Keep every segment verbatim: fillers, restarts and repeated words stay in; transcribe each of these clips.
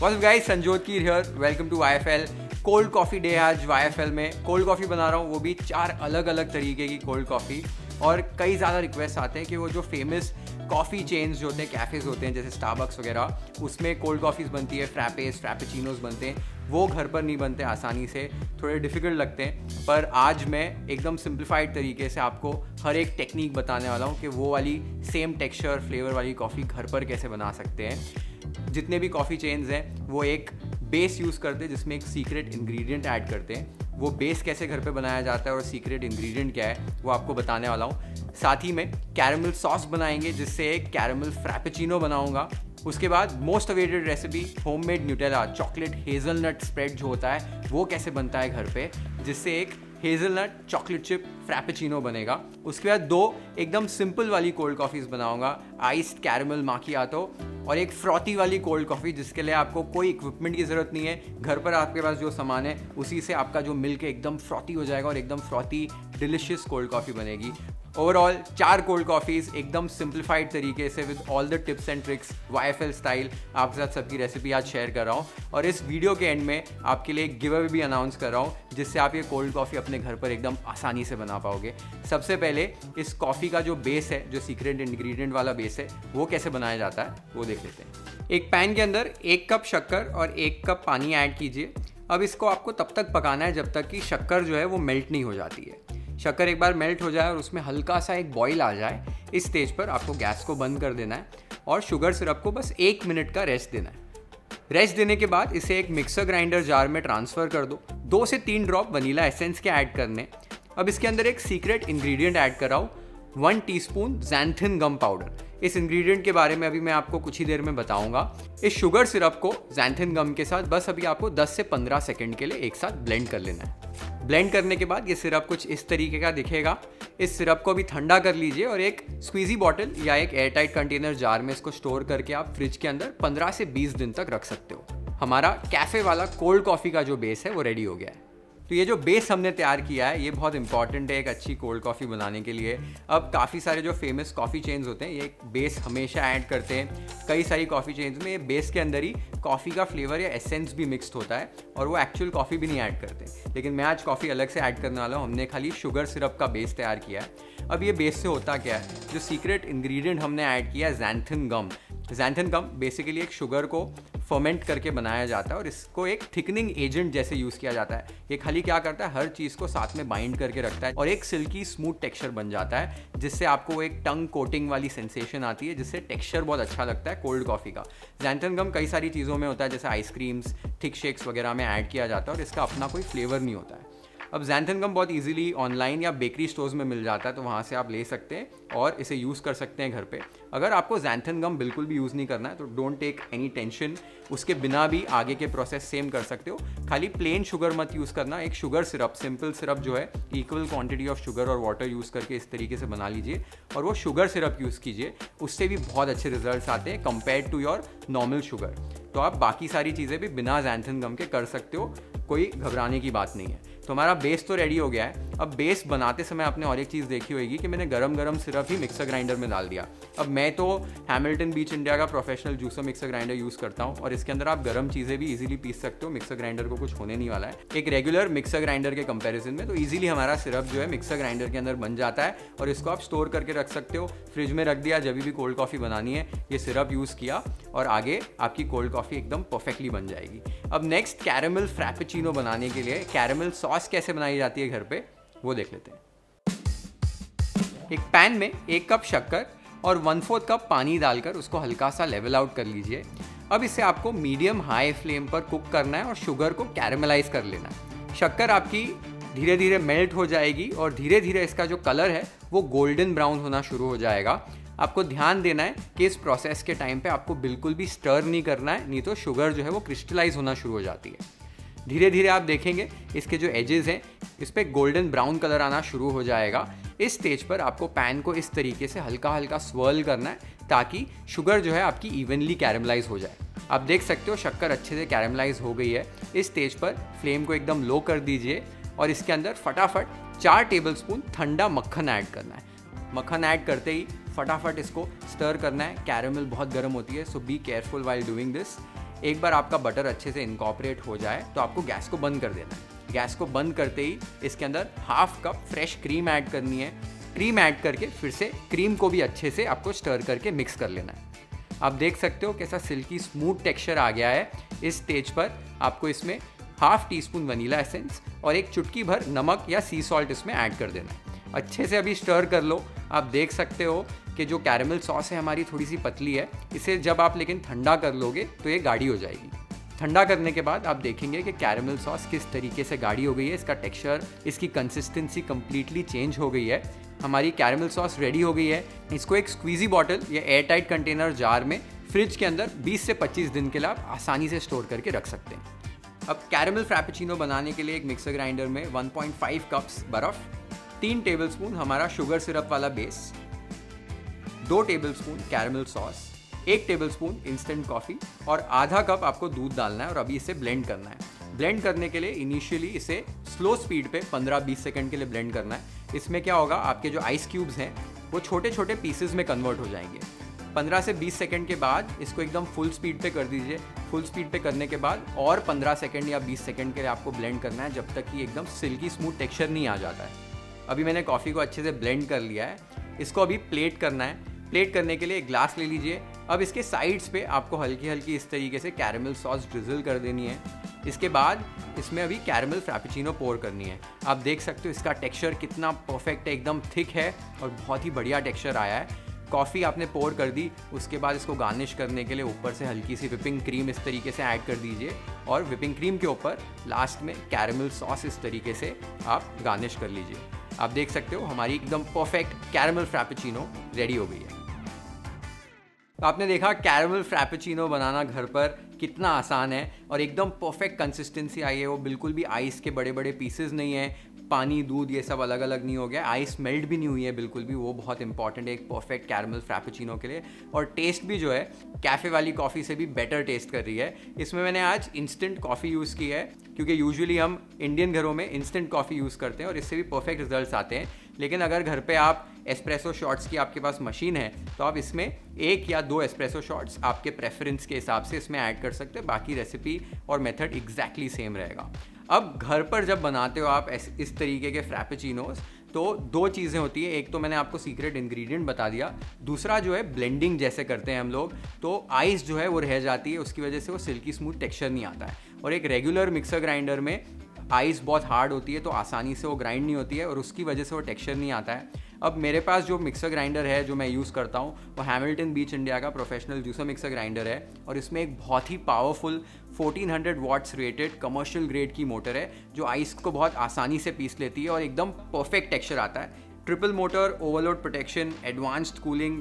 What's up guys, Sanjyot Keer here, welcome to Y F L. Cold coffee day आज Y F L में। Cold coffee बना रहा हूँ, वो भी चार अलग अलग तरीके की कोल्ड कॉफ़ी। और कई ज़्यादा रिक्वेस्ट आते हैं कि वो जो फेमस कॉफ़ी चेन्स जो होते हैं, कैफ़ेज़ होते हैं जैसे स्टारबक्स वगैरह, उसमें कोल्ड कॉफ़ीज़ बनती है, फ्रैपेस फ्रैपुचिनोज़ बनते हैं। वो घर पर नहीं बनते आसानी से, थोड़े डिफ़िकल्ट लगते हैं। पर आज मैं एकदम सिंप्लीफाइड तरीके से आपको हर एक टेक्निक बताने वाला हूँ कि वो वाली सेम टेक्स्चर फ्लेवर वाली कॉफ़ी घर पर कैसे बना सकते हैं। जितने भी कॉफ़ी चेन्स हैं वो एक बेस यूज़ करते हैं जिसमें एक सीक्रेट इंग्रेडिएंट ऐड करते हैं। वो बेस कैसे घर पे बनाया जाता है और सीक्रेट इंग्रेडिएंट क्या है वो आपको बताने वाला हूँ। साथ ही में कैरामल सॉस बनाएंगे जिससे एक कैरामल फ्रैपुचिनो बनाऊँगा। उसके बाद most awaited recipe homemade Nutella chocolate hazelnut spread जो होता है वो कैसे बनता है घर पे, जिससे एक हेज़लनट चॉकलेट चिप फ्रैपुचिनो बनेगा। उसके बाद दो एकदम सिंपल वाली कोल्ड कॉफ़ीज़ बनाऊँगा, आइस्ड कैरामल माकियाटो और एक फ्रॉथी वाली कोल्ड कॉफ़ी, जिसके लिए आपको कोई इक्विपमेंट की ज़रूरत नहीं है। घर पर आपके पास जो सामान है उसी से आपका जो मिल्क एकदम फ्रॉथी हो जाएगा और एकदम फ्रॉथी डिलिशियस कोल्ड कॉफ़ी बनेगी। ओवरऑल चार कोल्ड कॉफ़ीज़ एकदम सिंप्लीफाइड तरीके से with all the tips and tricks Y F L style आपके साथ सबकी रेसिपी आज शेयर कर रहा हूँ। और इस वीडियो के एंड में आपके लिए एक गिव अवे भी अनाउंस कर रहा हूँ जिससे आप ये कोल्ड कॉफ़ी अपने घर पर एकदम आसानी से बना पाओगे। सबसे पहले इस कॉफ़ी का जो बेस है, जो सीक्रेट इन्ग्रीडियंट वाला बेस है, वो कैसे बनाया जाता है वो देख लेते हैं। एक पैन के अंदर एक कप शक्कर और एक कप पानी ऐड कीजिए। अब इसको आपको तब तक पकाना है जब तक कि शक्कर जो है वो मेल्ट नहीं हो जाती है। शक्कर एक बार मेल्ट हो जाए और उसमें हल्का सा एक बॉईल आ जाए, इस स्टेज पर आपको गैस को बंद कर देना है और शुगर सिरप को बस एक मिनट का रेस्ट देना है। रेस्ट देने के बाद इसे एक मिक्सर ग्राइंडर जार में ट्रांसफ़र कर दो। दो से तीन ड्रॉप वनीला एसेंस के ऐड करने। अब इसके अंदर एक सीक्रेट इंग्रेडिएंट ऐड कराओ, one teaspoon xanthan gum powder. इस इंग्रेडिएंट के बारे में अभी मैं आपको कुछ ही देर में बताऊंगा। इस शुगर सिरप को xanthan गम के साथ बस अभी आपको दस से पंद्रह सेकंड के लिए एक साथ ब्लेंड कर लेना है। ब्लेंड करने के बाद ये सिरप कुछ इस तरीके का दिखेगा। इस सिरप को अभी ठंडा कर लीजिए और एक स्क्वीजी बॉटल या एक एयरटाइट कंटेनर जार में इसको स्टोर करके आप फ्रिज के अंदर पंद्रह से बीस दिन तक रख सकते हो। हमारा कैफ़े वाला कोल्ड कॉफ़ी का जो बेस है वो रेडी हो गया है। तो ये जो बेस हमने तैयार किया है ये बहुत इंपॉर्टेंट है एक अच्छी कोल्ड कॉफ़ी बनाने के लिए। अब काफ़ी सारे जो फेमस कॉफ़ी चेन्स होते हैं ये एक बेस हमेशा ऐड करते हैं। कई सारी कॉफ़ी चेन्स में ये बेस के अंदर ही कॉफ़ी का फ्लेवर या एसेंस भी मिक्स्ड होता है और वो एक्चुअल कॉफ़ी भी नहीं ऐड करते, लेकिन मैं आज कॉफ़ी अलग से ऐड करने वाला हूँ। हमने खाली शुगर सिरप का बेस तैयार किया है। अब ये बेस से होता क्या है, जो सीक्रेट इन्ग्रीडियंट हमने ऐड किया है xanthan gum. xanthan gum basically एक शुगर को फर्मेंट करके बनाया जाता है और इसको एक थिकनिंग एजेंट जैसे यूज़ किया जाता है। ये खाली क्या करता है, हर चीज़ को साथ में बाइंड करके रखता है और एक सिल्की स्मूथ टेक्सचर बन जाता है जिससे आपको एक टंग कोटिंग वाली सेंसेशन आती है, जिससे टेक्सचर बहुत अच्छा लगता है कोल्ड कॉफ़ी का। xanthan गम कई सारी चीज़ों में होता है जैसे आइसक्रीम्स, थिक शेक्स वगैरह में ऐड किया जाता है और इसका अपना कोई फ्लेवर नहीं होता है। अब xanthan गम बहुत इजीली ऑनलाइन या बेकरी स्टोर्स में मिल जाता है, तो वहाँ से आप ले सकते हैं और इसे यूज़ कर सकते हैं घर पे। अगर आपको xanthan गम बिल्कुल भी यूज़ नहीं करना है तो डोंट टेक एनी टेंशन, उसके बिना भी आगे के प्रोसेस सेम कर सकते हो। खाली प्लेन शुगर मत यूज़ करना, एक शुगर सिरप, सिंपल सिरप जो है इक्वल क्वांटिटी ऑफ शुगर और वाटर यूज़ करके इस तरीके से बना लीजिए और वो शुगर सिरप यूज़ कीजिए। उससे भी बहुत अच्छे रिजल्ट आते हैं compare to your normal sugar. तो आप बाकी सारी चीज़ें भी बिना xanthan गम के कर सकते हो, कोई घबराने की बात नहीं है। तो हमारा बेस तो रेडी हो गया है। अब बेस बनाते समय आपने और एक चीज़ देखी होगी कि मैंने गरम गरम सिरप ही मिक्सर ग्राइंडर में डाल दिया। अब मैं तो हैमिल्टन बीच इंडिया का professional juicer mixer grinder use करता हूँ और इसके अंदर आप गरम चीज़ें भी इजीली पीस सकते हो। मिक्सर ग्राइंडर को कुछ होने नहीं वाला है एक रेगुलर मिक्सर ग्राइंडर के कंपेरिजन में। तो ईजिली हमारा सिरप जो है मिक्सर ग्राइंडर के अंदर बन जाता है और इसको आप स्टोर करके रख सकते हो। फ्रिज में रख दिया, जब भी कोल्ड कॉफ़ी बनानी है ये सिरप यूज़ किया और आगे आपकी कोल्ड कॉफ़ी एकदम परफेक्टली बन जाएगी। अब नेक्स्ट कैरामल फ्रैपुचिनो बनाने के लिए कैरामल सॉस कैसे बनाई जाती है घर पे वो देख लेते हैं। एक पैन में एक कप शक्कर और वन फोर्थ कप पानी डालकर उसको हल्का सा लेवल आउट कर लीजिए। अब इसे आपको मीडियम हाई फ्लेम पर कुक करना है और शुगर को कैरामलाइज कर लेना है। शक्कर आपकी धीरे धीरे मेल्ट हो जाएगी और धीरे धीरे इसका जो कलर है वो गोल्डन ब्राउन होना शुरू हो जाएगा। आपको ध्यान देना है कि इस प्रोसेस के टाइम पे आपको बिल्कुल भी स्टर नहीं करना है, नहीं तो शुगर जो है वो क्रिस्टलाइज होना शुरू हो जाती है। धीरे धीरे आप देखेंगे इसके जो एजेस हैं इस पर गोल्डन ब्राउन कलर आना शुरू हो जाएगा। इस स्टेज पर आपको पैन को इस तरीके से हल्का हल्का स्वर्ल करना है ताकि शुगर जो है आपकी इवनली कैरामलाइज हो जाए। आप देख सकते हो शक्कर अच्छे से कैरामलाइज हो गई है। इस स्टेज पर फ्लेम को एकदम लो कर दीजिए और इसके अंदर फटाफट चार टेबल स्पून ठंडा मक्खन ऐड करना है। मक्खन ऐड करते ही फटाफट इसको स्टर करना है। कैरामल बहुत गर्म होती है, so be careful while doing this. एक बार आपका बटर अच्छे से इनकॉर्पोरेट हो जाए तो आपको गैस को बंद कर देना है। गैस को बंद करते ही इसके अंदर half cup fresh cream add करनी है। क्रीम ऐड करके फिर से क्रीम को भी अच्छे से आपको स्टर करके मिक्स कर लेना है। आप देख सकते हो कैसा सिल्की स्मूथ टेक्सचर आ गया है। इस स्टेज पर आपको इसमें half teaspoon vanilla essence और एक चुटकी भर नमक या सी सॉल्ट इसमें ऐड कर देना है। अच्छे से अभी स्टर कर लो। आप देख सकते हो कि जो कैरामल सॉस है हमारी थोड़ी सी पतली है, इसे जब आप लेकिन ठंडा कर लोगे तो ये गाढ़ी हो जाएगी। ठंडा करने के बाद आप देखेंगे कि कैरामल सॉस किस तरीके से गाढ़ी हो गई है, इसका टेक्सचर, इसकी कंसिस्टेंसी कम्प्लीटली चेंज हो गई है। हमारी कैरामल सॉस रेडी हो गई है। इसको एक स्क्वीजी बॉटल या एयर टाइट कंटेनर जार में फ्रिज के अंदर बीस से पच्चीस दिन के लिए आप आसानी से स्टोर करके रख सकते हैं। अब कैरामल फ्रैपुचिनो बनाने के लिए एक मिक्सर ग्राइंडर में वन पॉइंट फाइव कप्स बर्फ, तीन टेबलस्पून हमारा शुगर सिरप वाला बेस, दो टेबलस्पून कैरामल सॉस, एक टेबलस्पून इंस्टेंट कॉफ़ी और आधा कप आपको दूध डालना है और अभी इसे ब्लेंड करना है। ब्लेंड करने के लिए इनिशियली इसे स्लो स्पीड पे पंद्रह बीस सेकंड के लिए ब्लेंड करना है। इसमें क्या होगा, आपके जो आइस क्यूब्स हैं वो छोटे छोटे पीसेज में कन्वर्ट हो जाएंगे। पंद्रह से बीस सेकंड के बाद इसको एकदम फुल स्पीड पे कर दीजिए। फुल स्पीड पे करने के बाद और पंद्रह सेकंड या बीस सेकंड के लिए आपको ब्लेंड करना है, जब तक कि एकदम सिल्की स्मूथ टेक्सचर नहीं आ जाता है। अभी मैंने कॉफ़ी को अच्छे से ब्लेंड कर लिया है। इसको अभी प्लेट करना है। प्लेट करने के लिए एक ग्लास ले लीजिए। अब इसके साइड्स पे आपको हल्की हल्की इस तरीके से कैरामल सॉस ड्रिजल कर देनी है। इसके बाद इसमें अभी कैरामल फ्रैपुचिनो पोर करनी है। आप देख सकते हो इसका टेक्सचर कितना परफेक्ट है, एकदम थिक है और बहुत ही बढ़िया टेक्सचर आया है। कॉफ़ी आपने पोर कर दी, उसके बाद इसको गार्निश करने के लिए ऊपर से हल्की सी विपिंग क्रीम इस तरीके से ऐड कर दीजिए और विपिंग क्रीम के ऊपर लास्ट में कैरामल सॉस इस तरीके से आप गार्निश कर लीजिए। आप देख सकते हो हमारी एकदम परफेक्ट कैरामल फ्रैपुचिनो रेडी हो गई है। तो आपने देखा कैरामल फ्रैपुचिनो बनाना घर पर कितना आसान है और एकदम परफेक्ट कंसिस्टेंसी आई है। वो बिल्कुल भी आइस के बड़े बड़े पीसेस नहीं हैं, पानी दूध ये सब अलग अलग नहीं हो गया, आइस मेल्ट भी नहीं हुई है बिल्कुल भी। वो बहुत इंपॉर्टेंट है एक परफेक्ट कैरामल फ्रैपुचिनो के लिए। और टेस्ट भी जो है कैफ़े वाली कॉफ़ी से भी बेटर टेस्ट कर रही है। इसमें मैंने आज इंस्टेंट कॉफ़ी यूज़ की है, क्योंकि यूजुअली हम इंडियन घरों में इंस्टेंट कॉफ़ी यूज़ करते हैं और इससे भी परफेक्ट रिजल्ट्स आते हैं। लेकिन अगर घर पे आप एस्प्रेसो शॉट्स की आपके पास मशीन है तो आप इसमें एक या दो एस्प्रेसो शॉट्स आपके प्रेफरेंस के हिसाब से इसमें ऐड कर सकते हैं। बाकी रेसिपी और मेथड एग्जैक्टली सेम रहेगा। अब घर पर जब बनाते हो आप इस तरीके के फ्रैपुचिनोस तो दो चीज़ें होती है। एक तो मैंने आपको सीक्रेट इंग्रेडिएंट बता दिया, दूसरा जो है ब्लेंडिंग जैसे करते हैं हम लोग तो आइस जो है वो रह जाती है, उसकी वजह से वो सिल्की स्मूथ टेक्सचर नहीं आता है। और एक रेगुलर मिक्सर ग्राइंडर में आइस बहुत हार्ड होती है तो आसानी से वो ग्राइंड नहीं होती है और उसकी वजह से वो टेक्सचर नहीं आता है। अब मेरे पास जो मिक्सर ग्राइंडर है जो मैं यूज़ करता हूँ वो हैमिल्टन बीच इंडिया का प्रोफेशनल जूसर मिक्सर ग्राइंडर है और इसमें एक बहुत ही पावरफुल चौदह सौ वाट्स रेटेड कमर्शियल ग्रेड की मोटर है जो आइस को बहुत आसानी से पीस लेती है और एकदम परफेक्ट टेक्सचर आता है। Triple motor, overload protection, advanced cooling,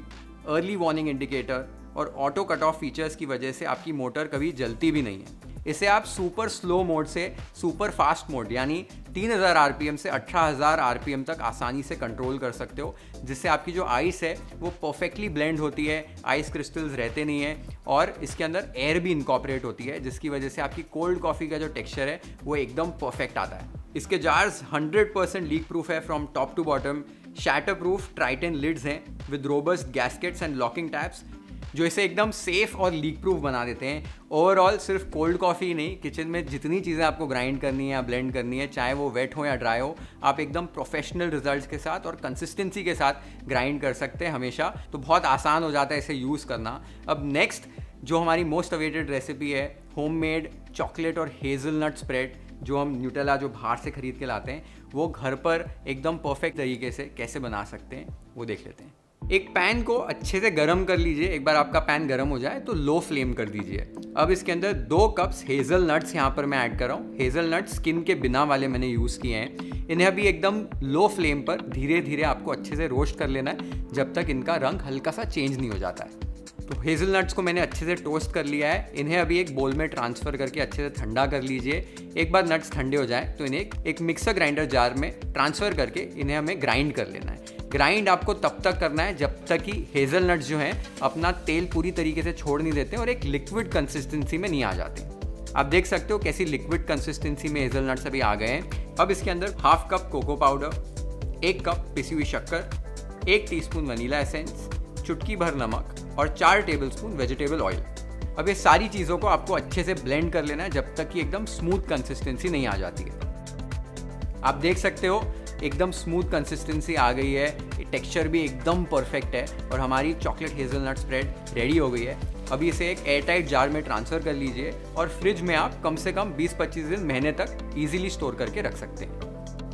early warning indicator और ऑटो कट ऑफ फीचर्स की वजह से आपकी मोटर कभी जलती भी नहीं है। इसे आप सुपर स्लो मोड से सुपर फास्ट मोड यानी तीन हज़ार आरपीएम से अठारह हज़ार आरपीएम तक आसानी से कंट्रोल कर सकते हो, जिससे आपकी जो आइस है वो परफेक्टली ब्लेंड होती है, आइस क्रिस्टल्स रहते नहीं है और इसके अंदर एयर भी इनकॉर्पोरेट होती है, जिसकी वजह से आपकी कोल्ड कॉफ़ी का जो टेक्सचर है वो एकदम परफेक्ट आता है। इसके jars hundred percent leak proof है from top to bottom. Shatter proof Tritan lids हैं with robust gaskets and locking tabs जो इसे एकदम सेफ और लीक प्रूफ बना देते हैं। ओवरऑल सिर्फ कोल्ड कॉफ़ी नहीं, किचन में जितनी चीज़ें आपको ग्राइंड करनी है या ब्लेंड करनी है, चाहे वो वेट हो या ड्राई हो, आप एकदम प्रोफेशनल रिजल्ट्स के साथ और कंसिस्टेंसी के साथ ग्राइंड कर सकते हैं हमेशा। तो बहुत आसान हो जाता है इसे यूज़ करना। अब नेक्स्ट जो हमारी मोस्ट अवेटेड रेसिपी है, होममेड चॉकलेट और हेज़लनट स्प्रेड जो हम न्यूटेला जो बाहर से खरीद के लाते हैं वो घर पर एकदम परफेक्ट तरीके से कैसे बना सकते हैं वो देख लेते हैं। एक पैन को अच्छे से गर्म कर लीजिए। एक बार आपका पैन गर्म हो जाए तो लो फ्लेम कर दीजिए। अब इसके अंदर दो कप्स हेज़ल नट्स यहाँ पर मैं ऐड कर रहा हूँ। हेज़ल नट्स स्किन के बिना वाले मैंने यूज़ किए हैं। इन्हें अभी एकदम लो फ्लेम पर धीरे धीरे आपको अच्छे से रोस्ट कर लेना है, जब तक इनका रंग हल्का सा चेंज नहीं हो जाता है। तो हेज़ल नट्स को मैंने अच्छे से टोस्ट कर लिया है। इन्हें अभी एक बोल में ट्रांसफ़र करके अच्छे से ठंडा कर लीजिए। एक बार नट्स ठंडे हो जाए तो इन्हें एक मिक्सर ग्राइंडर जार में ट्रांसफ़र करके इन्हें हमें ग्राइंड कर लेना है। ग्राइंड आपको तब तक करना है जब तक कि हेज़लनट्स जो हैं अपना तेल पूरी तरीके से छोड़ नहीं देते और एक लिक्विड कंसिस्टेंसी में नहीं आ जाते। आप देख सकते हो कैसी लिक्विड कंसिस्टेंसी में हेज़लनट्स अभी आ गए हैं। अब इसके अंदर हाफ कप कोको पाउडर, एक कप पिसी हुई शक्कर, एक टीस्पून वनीला एसेंस, चुटकी भर नमक और चार टेबलस्पून वेजिटेबल ऑयल। अब ये सारी चीज़ों को आपको अच्छे से ब्लेंड कर लेना है जब तक कि एकदम स्मूथ कंसिस्टेंसी नहीं आ जाती है। आप देख सकते हो एकदम स्मूथ कंसिस्टेंसी आ गई है, टेक्सचर भी एकदम परफेक्ट है और हमारी चॉकलेट हेजलनट स्प्रेड रेडी हो गई है। अभी इसे एक एयरटाइट जार में ट्रांसफ़र कर लीजिए और फ्रिज में आप कम से कम बीस पच्चीस दिन महीने तक इजीली स्टोर करके रख सकते हैं।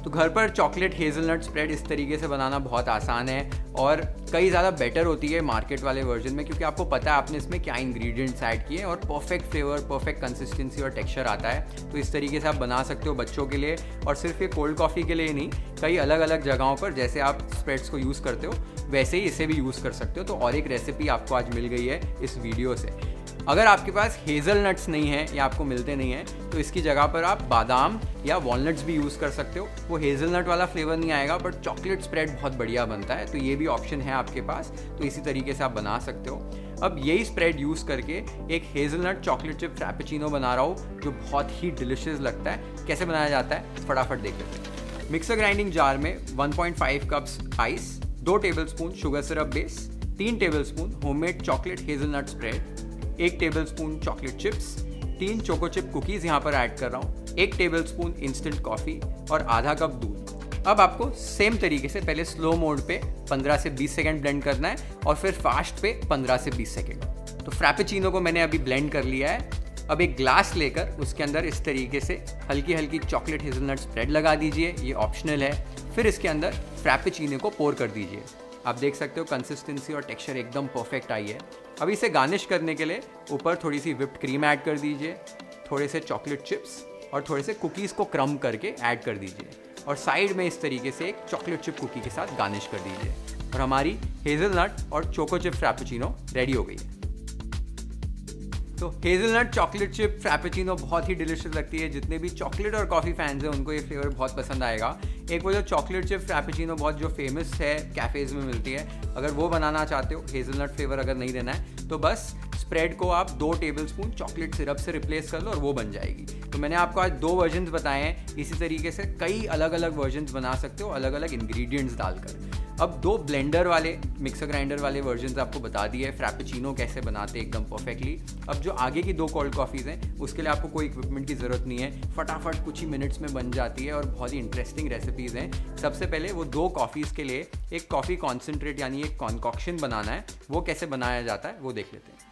तो घर पर चॉकलेट हेजलनट स्प्रेड इस तरीके से बनाना बहुत आसान है और कई ज़्यादा बेटर होती है मार्केट वाले वर्जन में, क्योंकि आपको पता है आपने इसमें क्या इंग्रेडिएंट्स ऐड किए और परफेक्ट फ्लेवर, परफेक्ट कंसिस्टेंसी और टेक्सचर आता है। तो इस तरीके से आप बना सकते हो बच्चों के लिए, और सिर्फ ये कोल्ड कॉफ़ी के लिए ही नहीं, कई अलग अलग जगहों पर जैसे आप स्प्रेड्स को यूज़ करते हो वैसे ही इसे भी यूज़ कर सकते हो। तो और एक रेसिपी आपको आज मिल गई है इस वीडियो से। अगर आपके पास हेज़लनट्स नहीं है या आपको मिलते नहीं हैं तो इसकी जगह पर आप बादाम या वॉलनट्स भी यूज़ कर सकते हो। वो हेज़लनट वाला फ्लेवर नहीं आएगा बट चॉकलेट स्प्रेड बहुत बढ़िया बनता है, तो ये भी ऑप्शन है आपके पास। तो इसी तरीके से आप बना सकते हो। अब यही स्प्रेड यूज़ करके एक हेज़लनट चॉकलेट चिप फ्रैपेचिनो बना रहा हूँ जो बहुत ही डिलिशियस लगता है। कैसे बनाया जाता है फटाफट देख लेते हैं। मिक्सर ग्राइंडिंग जार में one point five cups ice, दो टेबलस्पून शुगर सिरप बेस, तीन tablespoon homemade chocolate hazelnut spread, एक टेबलस्पून चॉकलेट चिप्स, तीन चोको चिप कुकीज़ यहाँ पर ऐड कर रहा हूँ, एक टेबलस्पून इंस्टेंट कॉफ़ी और आधा कप दूध। अब आपको सेम तरीके से पहले स्लो मोड पे पंद्रह से बीस सेकंड ब्लेंड करना है और फिर फास्ट पे पंद्रह से बीस सेकंड। तो फ्रैपेचिनो को मैंने अभी ब्लेंड कर लिया है। अब एक ग्लास लेकर उसके अंदर इस तरीके से हल्की हल्की चॉकलेट हेज़लनट स्प्रेड लगा दीजिए, ये ऑप्शनल है। फिर इसके अंदर फ्रैपेचिनो को पोर कर दीजिए। आप देख सकते हो कंसिस्टेंसी और टेक्सचर एकदम परफेक्ट आई है। अब इसे गार्निश करने के लिए ऊपर थोड़ी सी व्हिप्ड क्रीम ऐड कर दीजिए, थोड़े से चॉकलेट चिप्स और थोड़े से कुकीज़ को क्रम्ब करके ऐड कर दीजिए और साइड में इस तरीके से एक चॉकलेट चिप कुकी के साथ गार्निश कर दीजिए। और हमारी हेज़लनट और चोको चिप फ्रैपेचिनो रेडी हो गई है। तो हेज़लनट चॉकलेट चिप फ्रैपेचिनो बहुत ही डिलिशियस लगती है। जितने भी चॉकलेट और कॉफ़ी फैंस हैं उनको ये फ्लेवर बहुत पसंद आएगा। एक वो जो चॉकलेट चिप फ्रैपेचिनो बहुत जो फेमस है कैफ़ेज़ में मिलती है, अगर वो बनाना चाहते हो, हेज़लनट फ्लेवर अगर नहीं देना है तो बस स्प्रेड को आप दो टेबलस्पून चॉकलेट सिरप से रिप्लेस कर लो और वो बन जाएगी। तो मैंने आपको आज दो वर्जन्स बताए हैं। इसी तरीके से कई अलग अलग वर्जन्स बना सकते हो अलग अलग इंग्रेडिएंट्स डालकर। अब दो ब्लेंडर वाले, मिक्सर ग्राइंडर वाले वर्जन्स आपको बता दिए फ्रैपेचिनो कैसे बनाते हैं एकदम परफेक्टली। अब जो आगे की दो कोल्ड कॉफ़ीज़ हैं उसके लिए आपको कोई इक्विपमेंट की ज़रूरत नहीं है, फटाफट कुछ ही मिनट्स में बन जाती है और बहुत ही इंटरेस्टिंग रेसिपीज़ हैं। सबसे पहले वो दो कॉफ़ीज़ के लिए एक कॉफ़ी कॉन्सेंट्रेट यानी एक कॉन्कॉक्शन बनाना है। वो कैसे बनाया जाता है वो देख लेते हैं।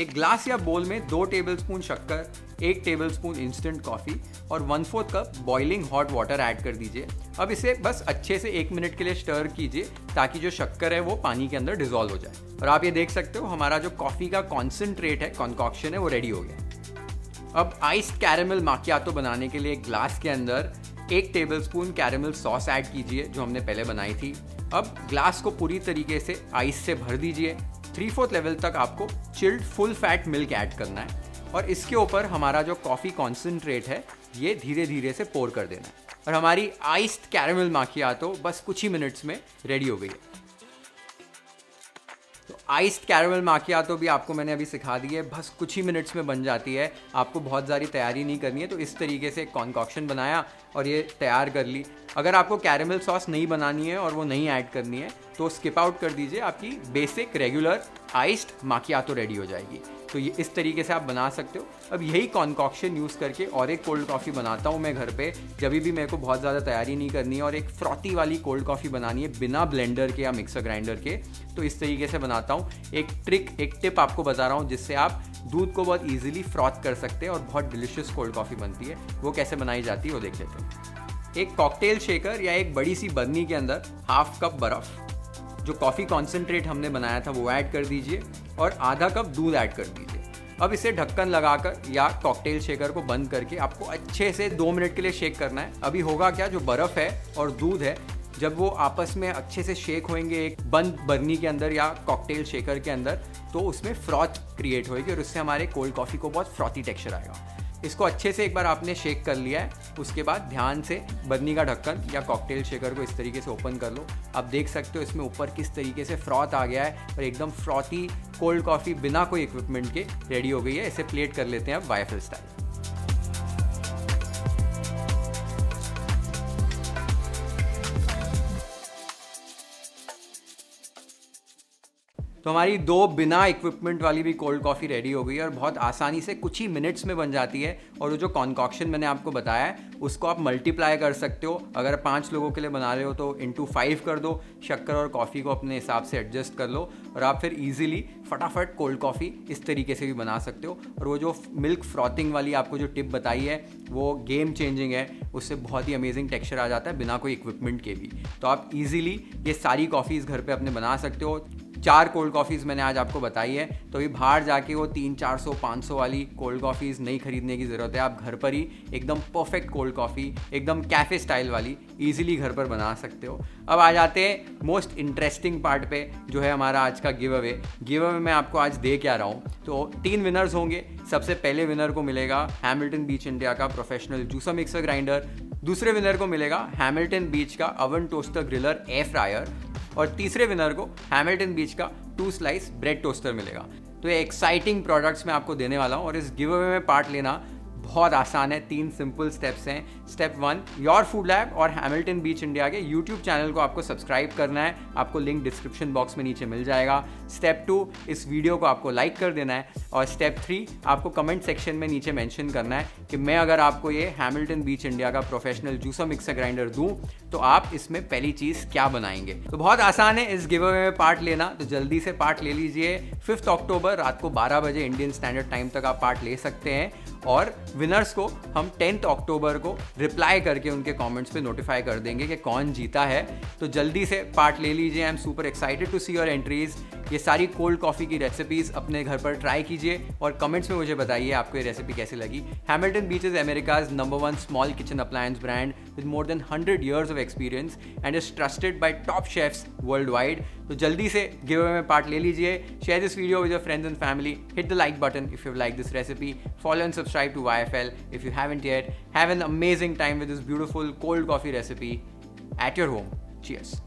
एक ग्लास या बोल में दो टेबलस्पून शक्कर, एक टेबलस्पून इंस्टेंट कॉफ़ी और one fourth cup boiling hot water add कर दीजिए। अब इसे बस अच्छे से एक मिनट के लिए स्टर कीजिए ताकि जो शक्कर है वो पानी के अंदर डिजॉल्व हो जाए। और आप ये देख सकते हो हमारा जो कॉफ़ी का कॉन्सेंट्रेट है, कॉन्कॉक्शन है, वो रेडी हो गया। अब आइस्ड कैरेमल माकियातो बनाने के लिए एक ग्लास के अंदर एक टेबलस्पून कैरेमल सॉस ऐड कीजिए जो हमने पहले बनाई थी। अब ग्लास को पूरी तरीके से आइस से भर दीजिए। थ्री फोर्थ लेवल तक आपको chilled full fat milk add करना है और इसके ऊपर हमारा जो कॉफ़ी कॉन्सेंट्रेट है ये धीरे धीरे से पोर कर देना है और हमारी आइस्ड कैरेमल माकियातो बस कुछ ही मिनट्स में रेडी हो गई है। तो आइस्ड कैरेमल माकियातो भी आपको मैंने अभी सिखा दी है, बस कुछ ही मिनट्स में बन जाती है, आपको बहुत सारी तैयारी नहीं करनी है। तो इस तरीके से कॉन्कॉक्शन बनाया और ये तैयार कर ली। अगर आपको कैरेमल सॉस नहीं बनानी है और वो नहीं ऐड करनी है तो स्किप आउट कर दीजिए, आपकी basic regular iced macchiato ready हो जाएगी। तो ये इस तरीके से आप बना सकते हो। अब यही कॉन्कॉक्शन यूज़ करके और एक कोल्ड कॉफ़ी बनाता हूँ मैं घर पे, जब भी मेरे को बहुत ज़्यादा तैयारी नहीं करनी है और एक फ्रॉटी वाली कोल्ड कॉफ़ी बनानी है बिना ब्लेंडर के या मिक्सर ग्राइंडर के। तो इस तरीके से बनाता हूँ। एक ट्रिक, एक टिप आपको बता रहा हूँ जिससे आप दूध को बहुत ईजिली फ्रॉथ कर सकते हैं और बहुत डिलिशियस कोल्ड कॉफ़ी बनती है। वो कैसे बनाई जाती है वो देख लेते हैं। एक कॉकटेल शेकर या एक बड़ी सी बर्नी के अंदर हाफ कप बर्फ़, जो कॉफ़ी कॉन्सेंट्रेट हमने बनाया था वो ऐड कर दीजिए और आधा कप दूध ऐड कर दीजिए। अब इसे ढक्कन लगाकर या कॉकटेल शेकर को बंद करके आपको अच्छे से दो मिनट के लिए शेक करना है। अभी होगा क्या, जो बर्फ़ है और दूध है जब वो आपस में अच्छे से शेक होएंगे एक बंद बर्नी के अंदर या कॉकटेल शेकर के अंदर, तो उसमें फ्रॉथ क्रिएट होएगी और उससे हमारे कोल्ड कॉफ़ी को बहुत फ्रॉथी टेक्सचर आएगा। इसको अच्छे से एक बार आपने शेक कर लिया है, उसके बाद ध्यान से बर्नी का ढक्कन या कॉकटेल शेकर को इस तरीके से ओपन कर लो। आप देख सकते हो इसमें ऊपर किस तरीके से फ्रॉथ आ गया है और एकदम फ्रॉथी कोल्ड कॉफ़ी बिना कोई इक्विपमेंट के रेडी हो गई है। इसे प्लेट कर लेते हैं अब वाईएफएल स्टाइल। तो हमारी दो बिना इक्विपमेंट वाली भी कोल्ड कॉफ़ी रेडी हो गई है और बहुत आसानी से कुछ ही मिनट्स में बन जाती है। और वो जो कॉन्कॉक्शन मैंने आपको बताया है उसको आप मल्टीप्लाई कर सकते हो। अगर पाँच लोगों के लिए बना रहे हो तो इंटू फाइव कर दो, शक्कर और कॉफ़ी को अपने हिसाब से एडजस्ट कर लो और आप फिर ईजिली फटाफट कोल्ड कॉफ़ी इस तरीके से भी बना सकते हो। और वो जो मिल्क फ्रॉथिंग वाली आपको जो टिप बताई है वो गेम चेंजिंग है, उससे बहुत ही अमेजिंग टेक्स्चर आ जाता है बिना कोई इक्विपमेंट के भी। तो आप ईजिली ये सारी कॉफ़ीज़ घर पे अपने बना सकते हो। चार कोल्ड कॉफ़ीज़ मैंने आज आपको बताई है, तो ये बाहर जाके वो तीन चार सौ पाँच सौ वाली कोल्ड कॉफ़ीज़ नहीं खरीदने की ज़रूरत है। आप घर पर ही एकदम परफेक्ट कोल्ड कॉफ़ी, एकदम कैफ़े स्टाइल वाली ईजिली घर पर बना सकते हो। अब आ जाते हैं मोस्ट इंटरेस्टिंग पार्ट पे, जो है हमारा आज का गिव अवे। गिव अवे मैं आपको आज दे के आ रहा हूँ, तो तीन विनर्स होंगे। सबसे पहले विनर को मिलेगा हैमिल्टन बीच इंडिया का प्रोफेशनल जूसर मिक्सर ग्राइंडर, दूसरे विनर को मिलेगा हैमिल्टन बीच का oven toaster griller air fryer, और तीसरे विनर को हैमिल्टन बीच का टू स्लाइस ब्रेड टोस्टर मिलेगा। तो ये एक्साइटिंग प्रोडक्ट्स मैं आपको देने वाला हूँ और इस गिव अवे में पार्ट लेना बहुत आसान है। तीन सिंपल स्टेप्स हैं। Step one, Your food lab और हैमिल्टन बीच इंडिया के यूट्यूब चैनल को आपको सब्सक्राइब करना है, आपको लिंक डिस्क्रिप्शन बॉक्स में नीचे मिल जाएगा। स्टेप टू, इस वीडियो को आपको लाइक कर देना है। और स्टेप थ्री, आपको कमेंट सेक्शन में नीचे मेंशन करना है कि मैं अगर आपको ये हैमिल्टन बीच इंडिया का प्रोफेशनल जूसर मिक्सर ग्राइंडर दूँ तो आप इसमें पहली चीज़ क्या बनाएंगे। तो बहुत आसान है इस गिव अवे में पार्ट लेना, तो जल्दी से पार्ट ले लीजिए। फिफ्थ अक्टूबर रात को बारह बजे इंडियन स्टैंडर्ड टाइम तक आप पार्ट ले सकते हैं और विनर्स को हम टेंथ अक्टूबर को रिप्लाई करके उनके कमेंट्स पे नोटिफाई कर देंगे कि कौन जीता है। तो जल्दी से पार्ट ले लीजिए। I am super excited to see your entries. ये सारी कोल्ड कॉफ़ी की रेसिपीज़ अपने घर पर ट्राई कीजिए और कमेंट्स में मुझे बताइए आपको ये रेसिपी कैसी लगी। Hamilton Beach is America's number one small kitchen appliance brand with more than hundred years of experience and is trusted by top chefs world wide. तो जल्दी से गिव अवे में पार्ट ले लीजिए। Share this video with your friends and family, hit the like button if you like this recipe, follow and subscribe to Y F L if you haven't yet. Have an amazing time with this beautiful cold coffee recipe at your home. Cheers.